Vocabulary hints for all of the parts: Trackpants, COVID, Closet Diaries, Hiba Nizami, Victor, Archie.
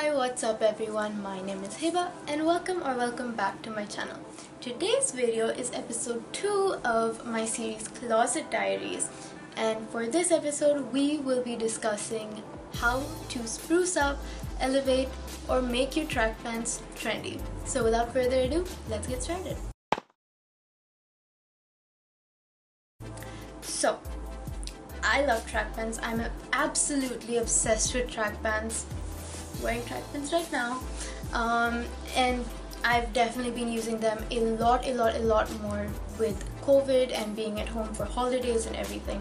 Hi, what's up everyone? My name is Hiba and welcome back to my channel. Today's video is episode 2 of my series Closet Diaries, and for this episode we will be discussing how to spruce up, elevate or make your track pants trendy. So without further ado, let's get started. So, I love track pants. I'm absolutely obsessed with track pants. Wearing trackpants right now, and I've definitely been using them a lot more with COVID and being at home for holidays and everything.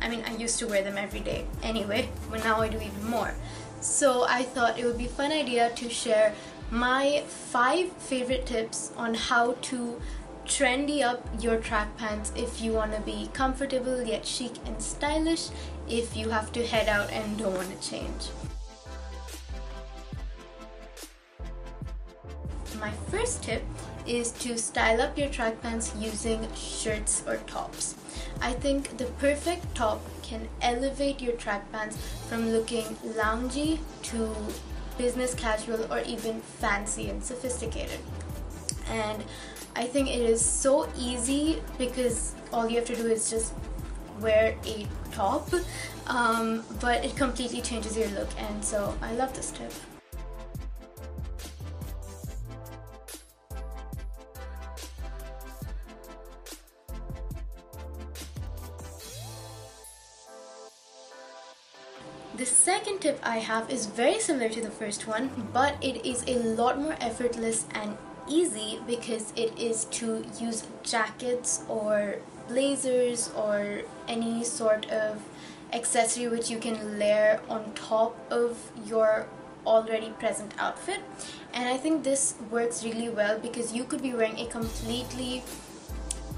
I mean, I used to wear them every day anyway, but now I do even more. So I thought it would be a fun idea to share my 5 favorite tips on how to trendy up your track pants if you want to be comfortable yet chic and stylish, if you have to head out and don't want to change. My first tip is to style up your track pants using shirts or tops. I think the perfect top can elevate your track pants from looking loungy to business casual or even fancy and sophisticated. And I think it is so easy because all you have to do is just wear a top, but it completely changes your look, and so I love this tip. The second tip I have is very similar to the first one, but it is a lot more effortless and easy because it is to use jackets or blazers or any sort of accessory which you can layer on top of your already present outfit. And I think this works really well because you could be wearing a completely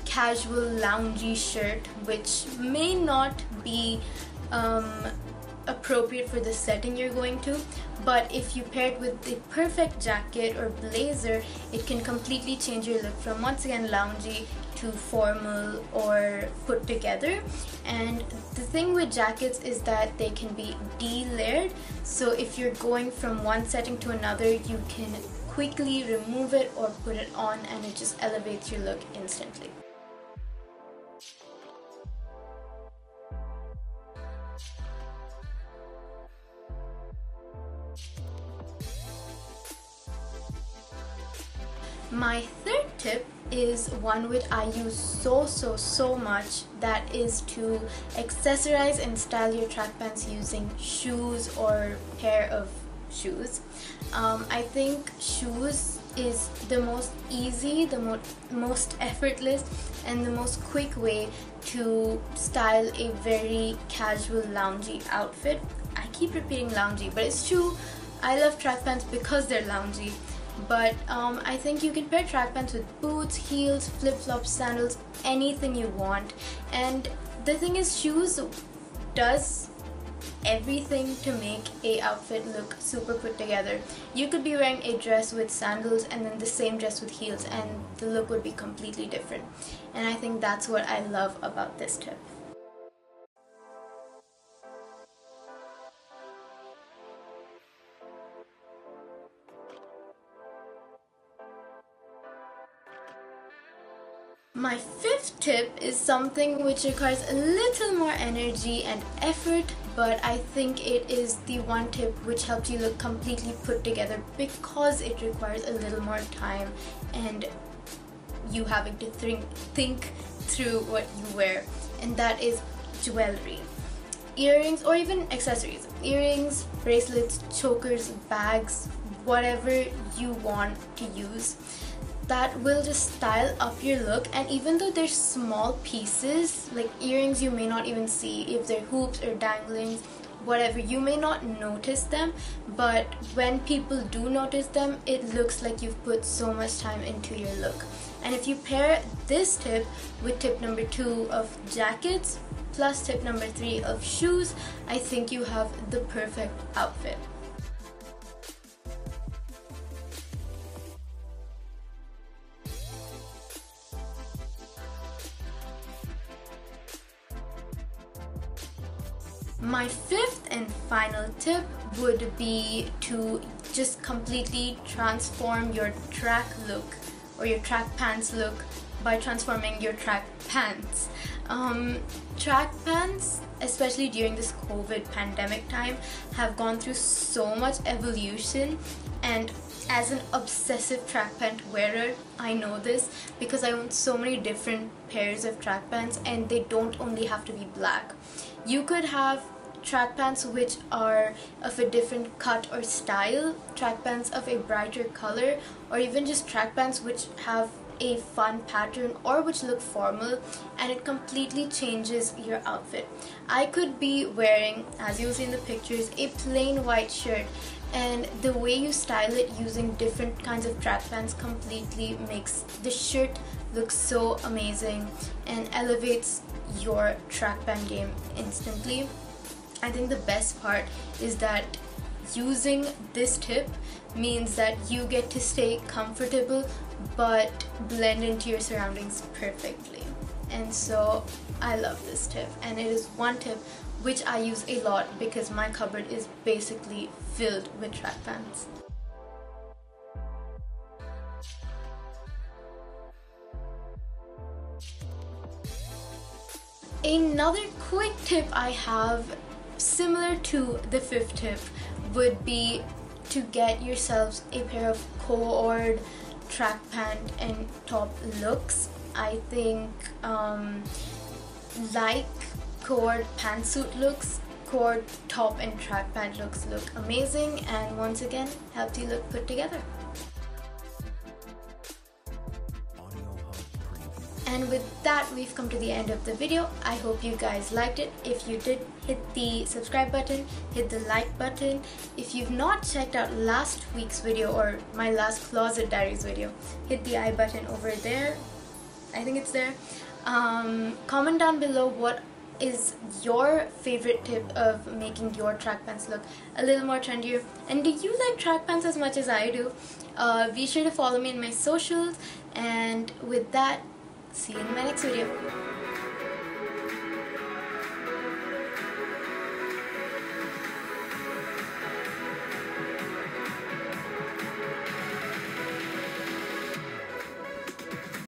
casual loungy shirt which may not be appropriate for the setting you're going to, but if you pair it with the perfect jacket or blazer, it can completely change your look from once again loungy to formal or put together. And the thing with jackets is that they can be de-layered, so if you're going from one setting to another, you can quickly remove it or put it on and it just elevates your look instantly. My third tip is one which I use so much, that is to accessorize and style your track pants using shoes or pair of shoes. I think shoes is the most easy, the most effortless and the most quick way to style a very casual loungy outfit. I keep repeating loungy, but it's true. I love track pants because they're loungy. But I think you can pair track pants with boots, heels, flip-flops, sandals, anything you want. And the thing is, shoes does everything to make a outfit look super put together. You could be wearing a dress with sandals and then the same dress with heels and the look would be completely different. And I think that's what I love about this tip. My fifth tip is something which requires a little more energy and effort, but I think it is the one tip which helps you look completely put together because it requires a little more time and you having to think through what you wear, and that is jewelry. Earrings or even accessories. Earrings, bracelets, chokers, bags, whatever you want to use. That will just style up your look, and even though they're small pieces, like earrings you may not even see, if they're hoops or danglings, whatever, you may not notice them, but when people do notice them, it looks like you've put so much time into your look. And if you pair this tip with tip number 2 of jackets plus tip number 3 of shoes, I think you have the perfect outfit. My fifth and final tip would be to just completely transform your track look or your track pants look by transforming your track pants. Track pants, especially during this COVID pandemic time, have gone through so much evolution, and as an obsessive track pant wearer, I know this because I own so many different pairs of track pants, and they don't only have to be black. You could have track pants which are of a different cut or style, track pants of a brighter color, or even just track pants which have a fun pattern or which look formal, and it completely changes your outfit. I could be wearing, as you see in the pictures, a plain white shirt, and the way you style it using different kinds of track pants completely makes the shirt look so amazing and elevates your track pant game instantly. I think the best part is that using this tip means that you get to stay comfortable but blend into your surroundings perfectly. And so I love this tip, and it is one tip which I use a lot because my cupboard is basically filled with track pants. Another quick tip I have, similar to the fifth tip, would be to get yourselves a pair of co-ord track pant and top looks. I think like co-ord pantsuit looks, co-ord top and track pant looks look amazing, and once again help you look put together. And with that, we've come to the end of the video. I hope you guys liked it. If you did, hit the subscribe button, hit the like button. If you've not checked out last week's video or my last Closet Diaries video, hit the I button over there. I think it's there. Comment down below what is your favorite tip of making your track pants look a little more trendier, and do you like track pants as much as I do? Be sure to follow me in my socials, and with that, see you in my next video.